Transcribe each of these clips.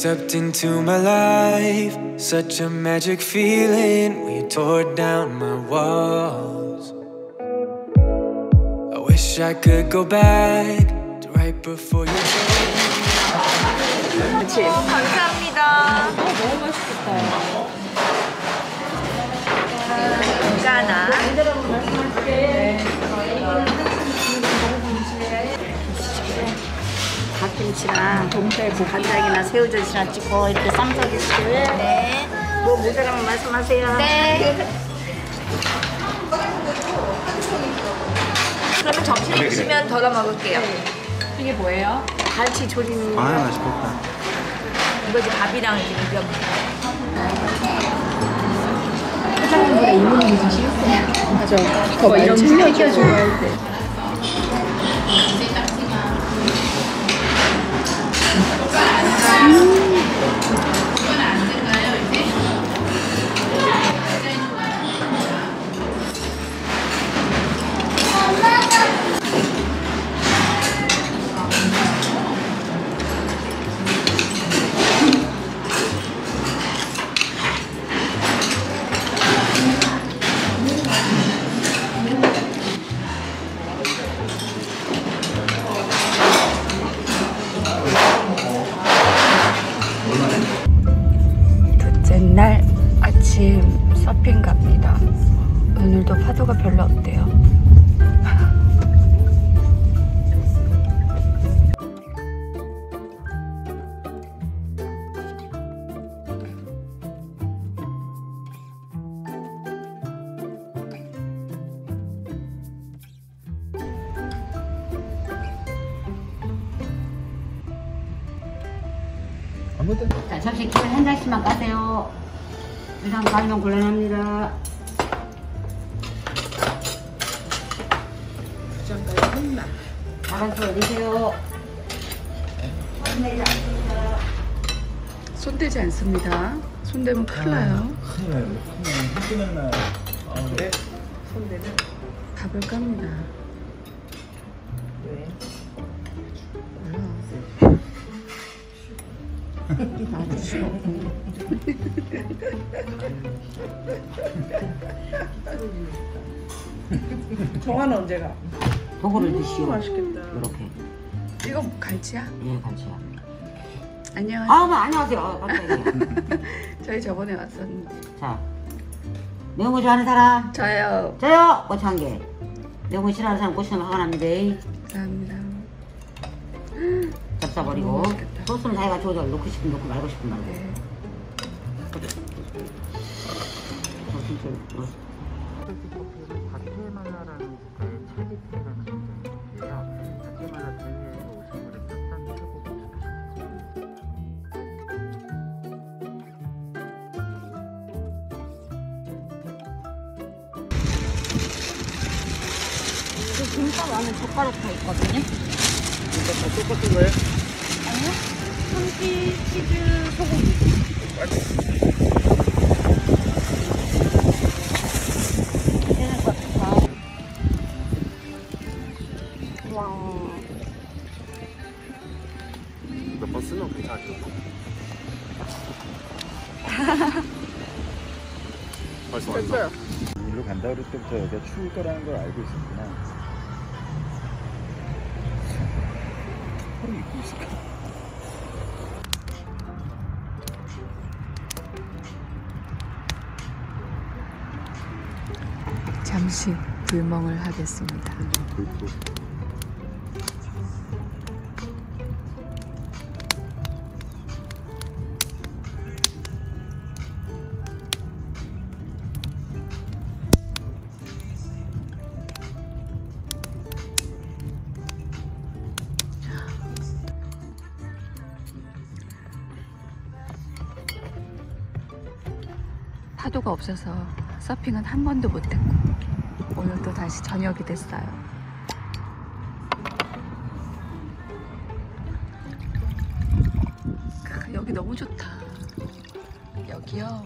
stepped into my life, such a magic feeling. We tore down my walls. I wish I could go back to right before you came. 그치? 감사합니다. 너무 맛있겠다. 괜찮아. 김치랑 동태 간장이나 새우젓이랑 찍고 이렇게 쌈싸기시고. 네. 뭐 모자라면 말씀하세요. 네. 그러면 점심 그래, 드시면 그래. 덜어 먹을게요. 네. 이게 뭐예요? 갈치 조림. 아 맛있겠다. 이거 이제 밥이랑 이제 비벼. 사장님보다 입는 게 더 쉬웠어요. 맞아. 이거 이런 챙겨줘야 돼. 날 아침 서핑 갑니다. 오늘도 파도가 별로 없대요. 자, 접시키면 한 장씩만 까세요. 이상 까면 곤란합니다. 부장까지 혼나. 알아서 어디세요? 손대지 않습니다. 손대지 않습니다. 손대면 큰일 나요. 큰일 나요. 흔들면 나요. 네? 손대면? 밥을 깝니다. 왜? 나도 싫어. 정아는 언제 가? 도구를 드시오. 맛있겠다. 이렇게. 이거 갈치야? 예, 갈치야. 안녕하세요. 아, 안녕하세요. 아, 깜짝이야. 저희 저번에 왔었는데. 자, 매운 거 좋아하는 사람? 저요. 고추 한 개. 매운 거 싫어하는 사람 고추 넣으면 화가 납니다. 감사합니다. 잡숴버리고. 소스는 자기가 조절, 넣고 싶으면 넣고 말고 싶으면 말고. 네. 과테말라라는 국가의 차비티라는 국가인데요. 과테말라 대회에서 오신 분을 딱 해보고 싶어요. 김밥 안에 젓가락 다 있거든요. 김밥 다 똑같은 거예요? 아니요. 참치, 치즈, 소고기. 벌써 왔어. 일로 간다 그럴 때부터 여기가 추울 거라는 걸 알고 있었구나. 허리 입고 있을까? 잠시 불멍을 하겠습니다. 파도가 없어서 서핑은 한 번도 못했고 오늘 또 다시 저녁이 됐어요. 여기 너무 좋다. 여기요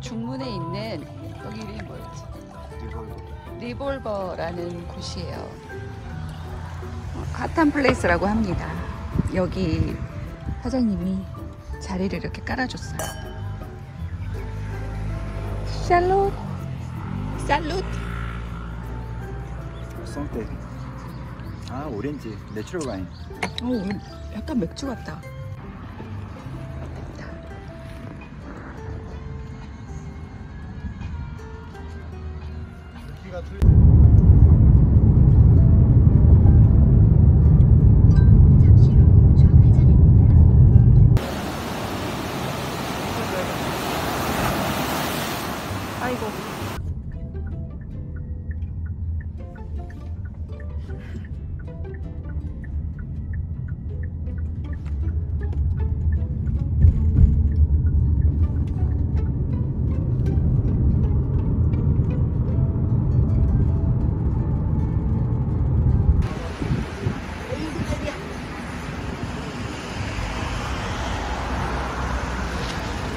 중문에 있는 여기 이름이 뭐였지? 리볼버라는 곳이에요. 핫한 플레이스라고 합니다. 여기 사장님이 자리를 이렇게 깔아줬어요. 샬롯, 샬롯. 성대. 아, 오렌지, 내추럴 와인. 오, 약간 맥주 같다. 아이고.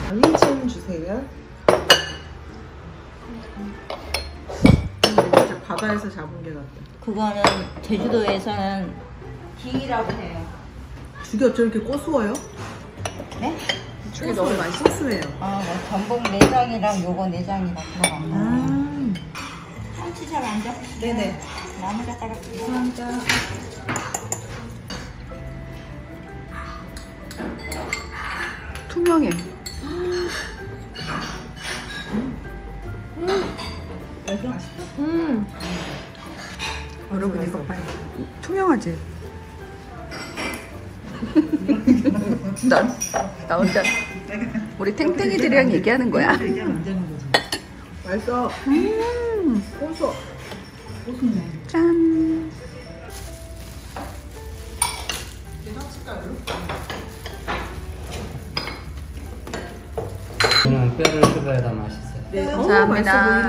많이 좀 주세요. 진짜 바다에서 잡은 게 낫다. 그거는 제주도에서는 딩이라고 해요. 죽이 어쩜 이렇게 고소해요? 네? 죽이 너무 많이 고소해요. 아, 전복 내장이랑 요거 내장이랑 들어간다. 참치 잘 안 잡히시죠? 네네. 나무 갖다가 감사합니다. 투명해. 여러분 이거 봐요. 투명하지? 나 혼자 우리 탱탱이들이랑 얘기하는 거야. 맛있어. 고소. 고소네. 짠. 대상치가루. 저는 뼈를 씹어야 다 맛있어요. 네, 감사합니다.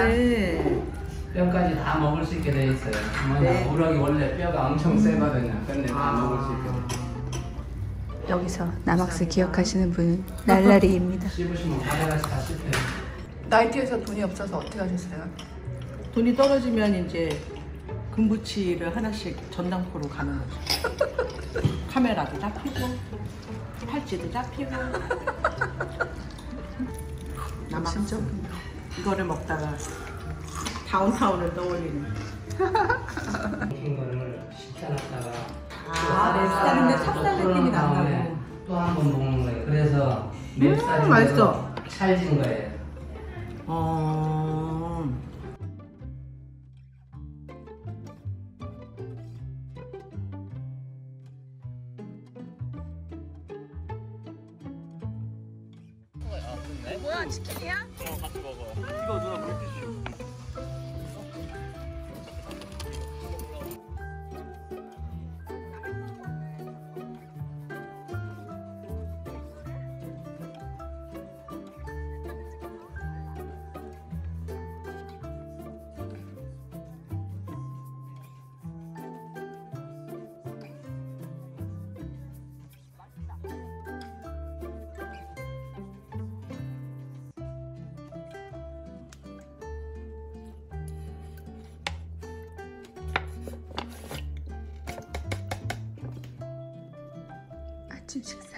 뼈까지 다 먹을 수 있게 돼 있어요. 네. 우럭이 원래 뼈가 엄청 세거든요. 근데 다 먹을 수 있게. 여기서 남학생 기억하시는 분은 날라리입니다. 씹으시면 바다에서 다 씹혀요. 나이트에서 돈이 없어서 어떻게 하셨어요? 돈이 떨어지면 이제 금부치를 하나씩 전당포로 가는 거죠. 카메라도 잡히고 팔찌도 잡히고. 남학생 이거를 먹다가. 다운타운을 떠올리는. 익힌 거를 식혀놨다가 맵쌀인데 찹쌀 느낌이 난다고 또 한 번 먹는 거예요. 그래서 맵쌀로 찰진 거예요. 뭐야, 치킨이야? 어, 같이 먹어. 이거 누나 물티슈. 아침 식사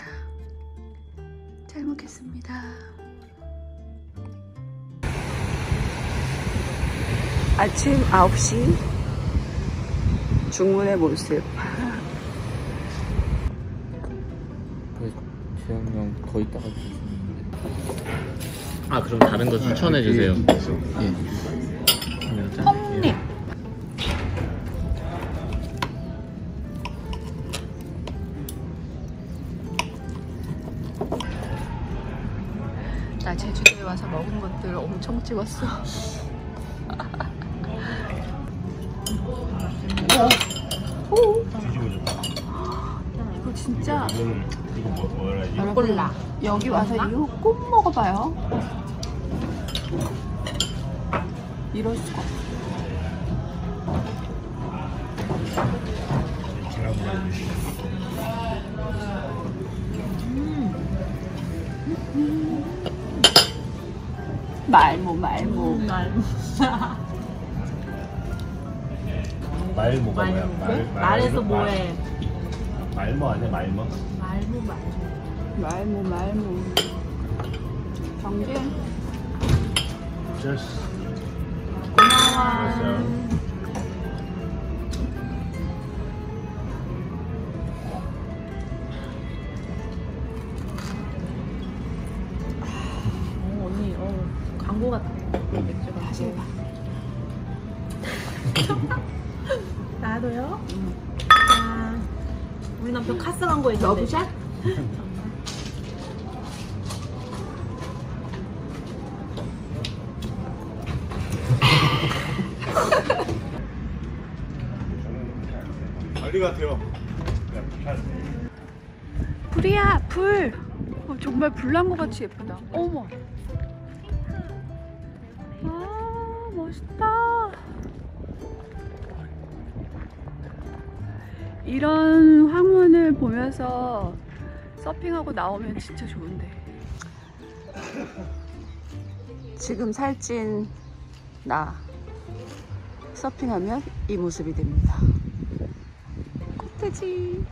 잘 먹겠습니다. 아침 9시 중문의 모습. 재현이랑 거의 따가 주시는데. 아, 그럼 다른 거 추천해 주세요. 예. 컵잎. 나 제주도에 와서 먹은 것들 엄청 찍었어. 이거 진짜 몰라. 여기 와서 이거 꼭 먹어봐요. 이럴 수가 없어. 말모. 말모가 뭐야? 말에서 뭐해? 말모 아니야, 말모? 말모. 말무. 정진. 고마워. 광고 같아. 맥주가 다시 해봐. 나도요? 아, 우리 남편 카스 광고 했는데. 러브 샷? 난리 같아요. 불이야, 불. 어, 정말 불나무 같이 예쁘다. 어머. 아, 멋있다. 이런 황혼을 보면서 서핑하고 나오면 진짜 좋은데. 지금 살찐 나, 서핑하면 이 모습이 됩니다. 코트지.